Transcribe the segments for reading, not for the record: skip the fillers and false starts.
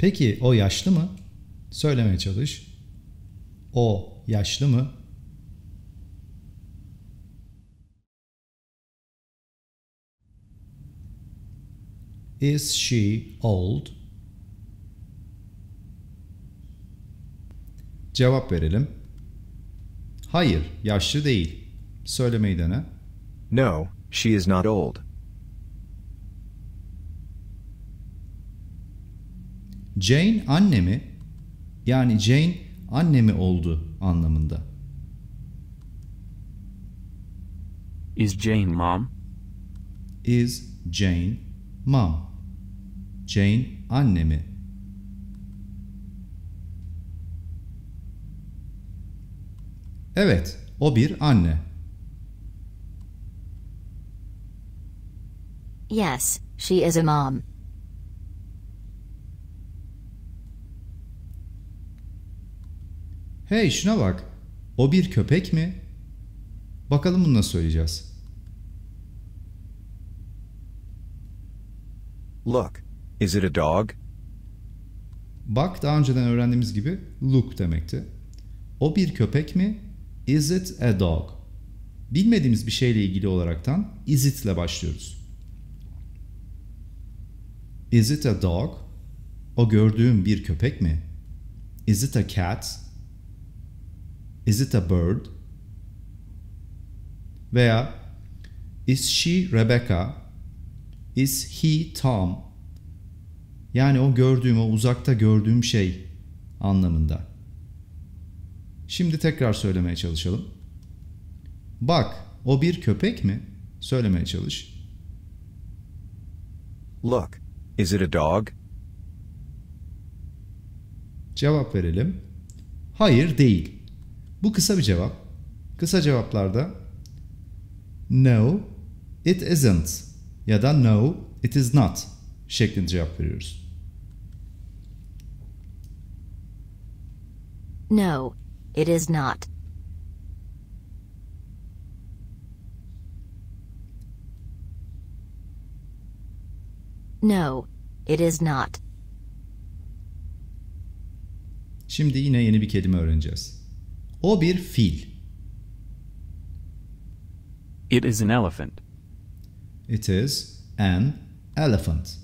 Peki o yaşlı mı? Söylemeye çalış. O yaşlı mı? Is she old? Cevap verelim. Hayır, yaşlı değil. Söylemeyi dene. No, she is not old. Jane anne mi? Yani Jane anne mi oldu anlamında. Is Jane mom? Is Jane mom? Jane anne mi? Evet, o bir anne. Yes, she is a mom. Hey, şuna bak. O bir köpek mi? Bakalım bunu nasıl söyleyeceğiz. Look, is it a dog? Bak, daha önceden öğrendiğimiz gibi look demekti. O bir köpek mi? Is it a dog? Bilmediğimiz bir şeyle ilgili olaraktan is it ile başlıyoruz. Is it a dog? O gördüğüm bir köpek mi? Is it a cat? Is it a bird? Veya is she Rebecca? Is he Tom? Yani o gördüğüm, o uzakta gördüğüm şey anlamında. Şimdi tekrar söylemeye çalışalım. Bak, o bir köpek mi? Söylemeye çalış. Look, is it a dog? Cevap verelim. Hayır, değil. Bu kısa bir cevap. Kısa cevaplarda no, it isn't ya da no, it is not şeklinde cevap veriyoruz. No, it is not. No, it is not. Şimdi yine yeni bir kelime öğreneceğiz. O bir fil. It is an elephant. It is an elephant.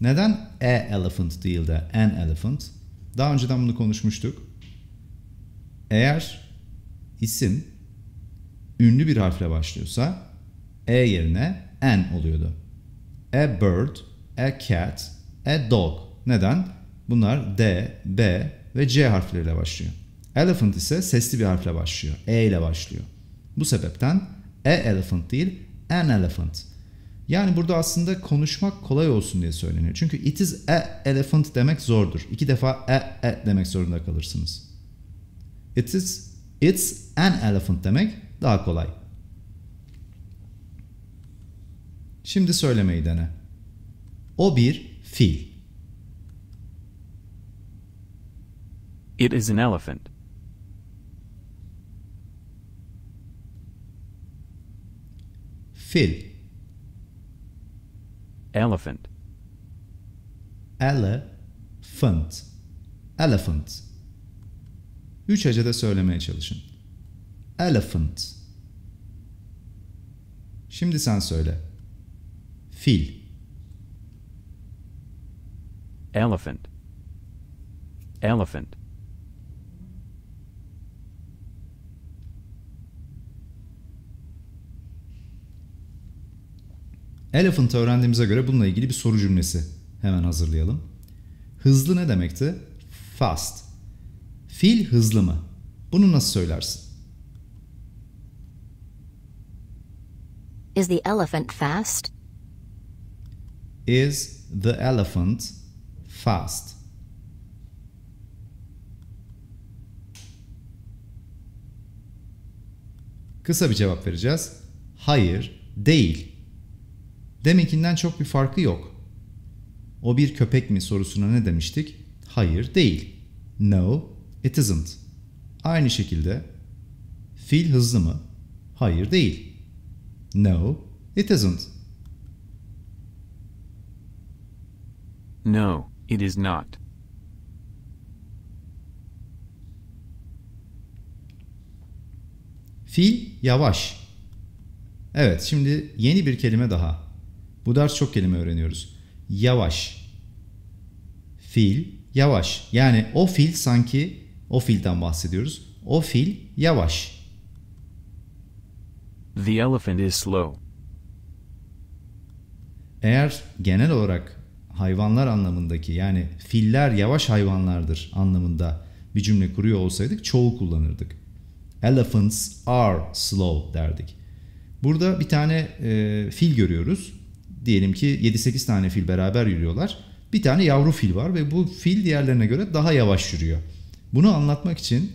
Neden a elephant değil de an elephant? Daha önceden bunu konuşmuştuk. Eğer isim ünlü bir harfle başlıyorsa e yerine an oluyordu. A bird, a cat, a dog. Neden? Bunlar d, b ve c harfleriyle başlıyor. Elephant ise sesli bir harfle başlıyor. E ile başlıyor. Bu sebepten a elephant değil, an elephant. Yani burada aslında konuşmak kolay olsun diye söyleniyor. Çünkü it is a elephant demek zordur. İki defa a demek zorunda kalırsınız. It's an elephant demek daha kolay. Şimdi söylemeyi dene. O bir fil. It is an elephant. Fil. Elephant. Elephant. Elephant. Üç hecede söylemeye çalışın. Elephant. Şimdi sen söyle. Fil. Elephant. Elephant. Elephant öğrendiğimize göre bununla ilgili bir soru cümlesi hemen hazırlayalım. Hızlı ne demekti? Fast. Fil hızlı mı? Bunu nasıl söylersin? Is the elephant fast? Is the elephant fast? Kısa bir cevap vereceğiz. Hayır, değil. Deminkinden çok bir farkı yok. O bir köpek mi sorusuna ne demiştik? Hayır, değil. No, it isn't. Aynı şekilde fil hızlı mı? Hayır, değil. No, it isn't. No, It is not. Fiil yavaş. Evet, şimdi yeni bir kelime daha. Bu ders çok kelime öğreniyoruz. Yavaş. Fiil yavaş. Yani o fiil sanki, o fiilden bahsediyoruz. O fiil yavaş. The elephant is slow. Eğer genel olarak hayvanlar anlamındaki, yani filler yavaş hayvanlardır anlamında bir cümle kuruyor olsaydık çoğul kullanırdık. Elephants are slow derdik. Burada bir tane fil görüyoruz. Diyelim ki 7-8 tane fil beraber yürüyorlar. Bir tane yavru fil var ve bu fil diğerlerine göre daha yavaş yürüyor. Bunu anlatmak için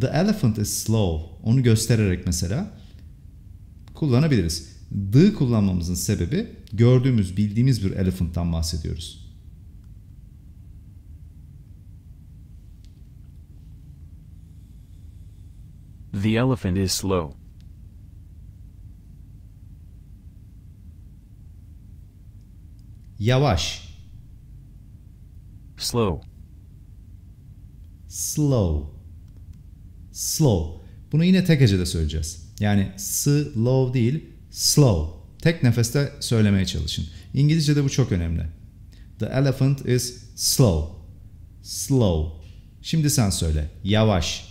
the elephant is slow, onu göstererek mesela kullanabiliriz. The kullanmamızın sebebi gördüğümüz, bildiğimiz bir elephant'tan bahsediyoruz. The elephant is slow. Yavaş. Slow. Slow. Slow. Bunu yine tek hecede söyleyeceğiz. Yani slow değil, slow. Tek nefeste söylemeye çalışın. İngilizce'de bu çok önemli. The elephant is slow. Slow. Şimdi sen söyle. Yavaş.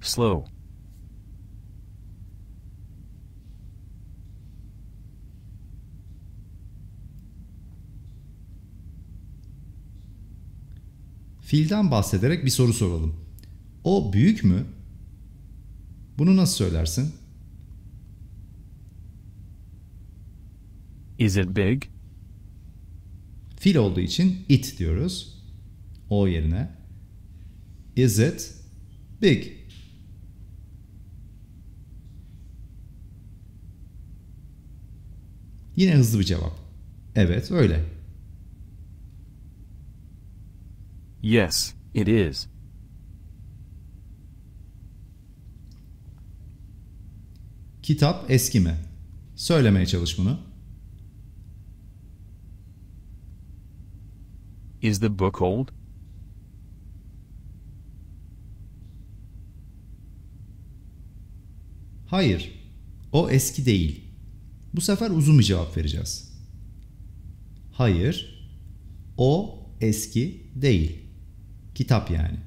Slow. Fiilden bahsederek bir soru soralım. O büyük mü? Bunu nasıl söylersin? Is it big? Fiil olduğu için it diyoruz. O yerine. Is it big? Yine hızlı bir cevap. Evet, öyle. Yes, it is. Kitap eski mi? Söylemeye çalış bunu. Is the book old? Hayır, o eski değil. Bu sefer uzun bir cevap vereceğiz. Hayır, o eski değil. Kitap yani.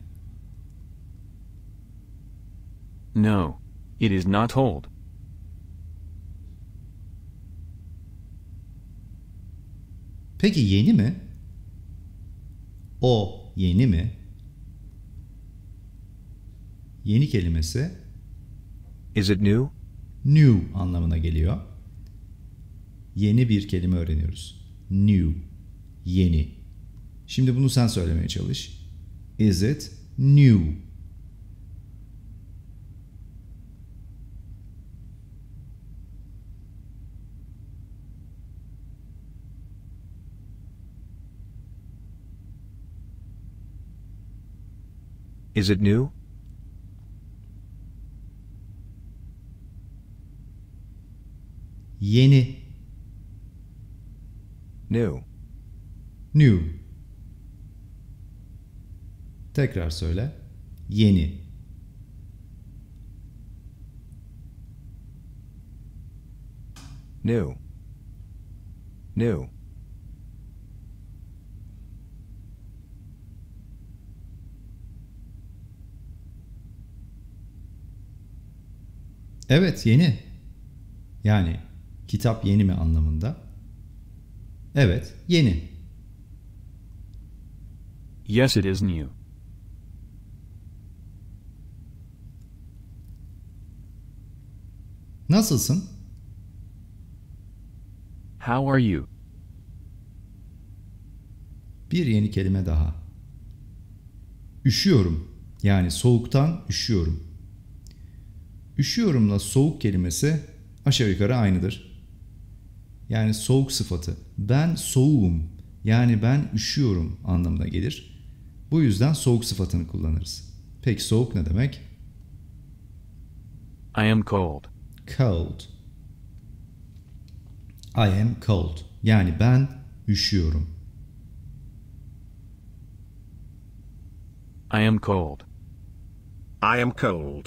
No, it is not old. Peki yeni mi? O yeni mi? Yeni kelimesi is it new? New anlamına geliyor. Yeni bir kelime öğreniyoruz. New. Yeni. Şimdi bunu sen söylemeye çalış. Is it new? Is it new? Yeni. New. New. Tekrar söyle. Yeni. New. New. Evet, yeni. Yani kitap yeni mi anlamında? Evet, yeni. Yes, it is new. Nasılsın? How are you? Bir yeni kelime daha. Üşüyorum. Yani soğuktan üşüyorum. Üşüyorumla soğuk kelimesi aşağı yukarı aynıdır. Yani soğuk sıfatı. Ben soğuğum. Yani ben üşüyorum anlamına gelir. Bu yüzden soğuk sıfatını kullanırız. Peki soğuk ne demek? I am cold. Cold. I am cold. Yani ben üşüyorum. I am cold. I am cold.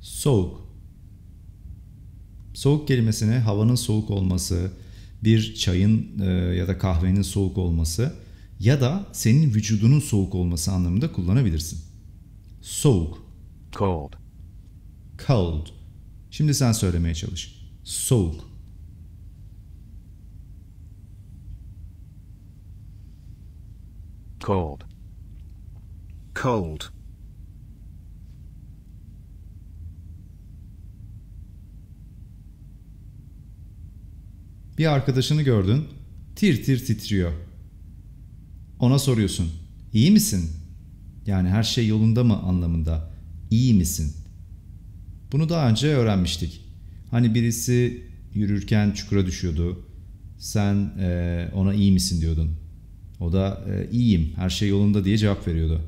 Soğuk. Soğuk kelimesine havanın soğuk olması, bir çayın ya da kahvenin soğuk olması ya da senin vücudunun soğuk olması anlamında kullanabilirsin. Soğuk. Cold. Cold. Şimdi sen söylemeye çalış. Soğuk. Cold. Cold. Bir arkadaşını gördün, tir tir titriyor. Ona soruyorsun, iyi misin? Yani her şey yolunda mı anlamında, iyi misin? Bunu daha önce öğrenmiştik. Hani birisi yürürken çukura düşüyordu, sen ona iyi misin diyordun. O da iyiyim, her şey yolunda diye cevap veriyordu.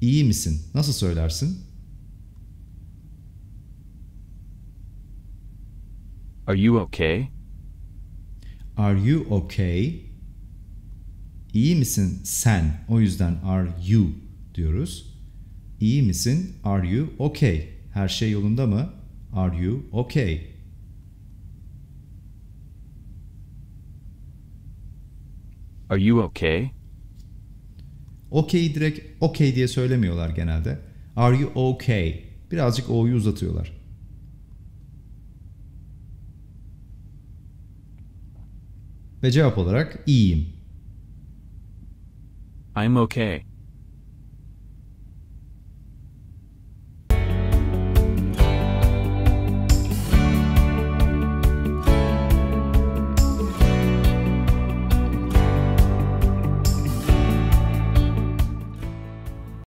İyi misin? Nasıl söylersin? Are you okay? Are you okay? İyi misin sen? O yüzden are you diyoruz. İyi misin? Are you okay? Her şey yolunda mı? Are you okay? Are you okay? Okay'i direkt okay diye söylemiyorlar genelde. Are you okay? Birazcık o'yu uzatıyorlar. Ve cevap olarak iyiyim. I'm okay.